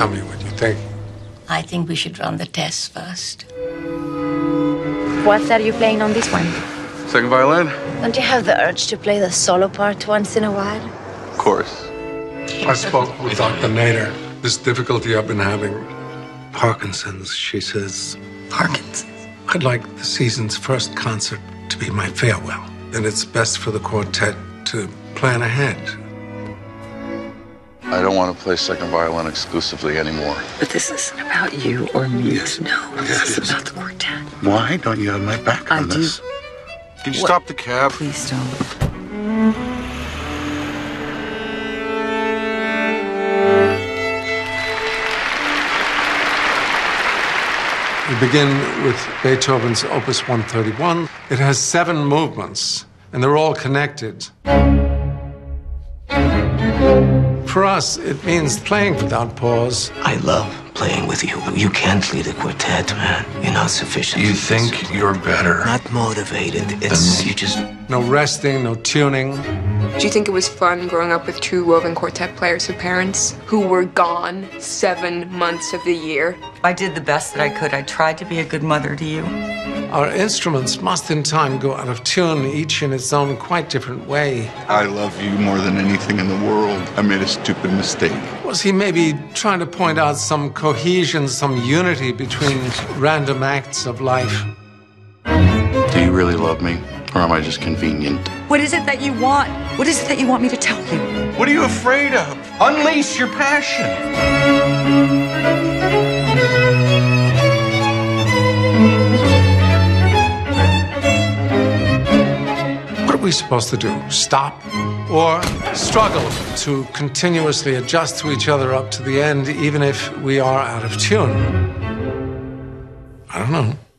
Tell me what you think. I think we should run the tests first. What are you playing on this one? Second violin. Don't you have the urge to play the solo part once in a while? Of course. I spoke with Dr. Nader. This difficulty I've been having, Parkinson's, she says. Parkinson's? I'd like the season's first concert to be my farewell. And it's best for the quartet to plan ahead. I don't want to play second violin exclusively anymore. But this isn't about you or me. Yes. No, this is about the quartet. Why don't you have my back on this? I do. Can you stop the cab? Please don't. We begin with Beethoven's Opus 131. It has 7 movements, and they're all connected. For us, it means playing without pause. I love playing with you. You can't lead a quartet, man. You're not sufficient. You think you're better. Not motivated. It's you just... No resting, no tuning. Do you think it was fun growing up with two woven quartet players with parents who were gone 7 months of the year? I did the best that I could. I tried to be a good mother to you. Our instruments must in time go out of tune, each in its own quite different way. I love you more than anything in the world. I made a stupid mistake. Was he maybe trying to point out some cohesion, some unity between random acts of life? Do you really love me, or am I just convenient? What is it that you want? What is it that you want me to tell you? What are you afraid of? Unleash your passion. What are we supposed to do? Stop or struggle to continuously adjust to each other up to the end, even if we are out of tune? I don't know.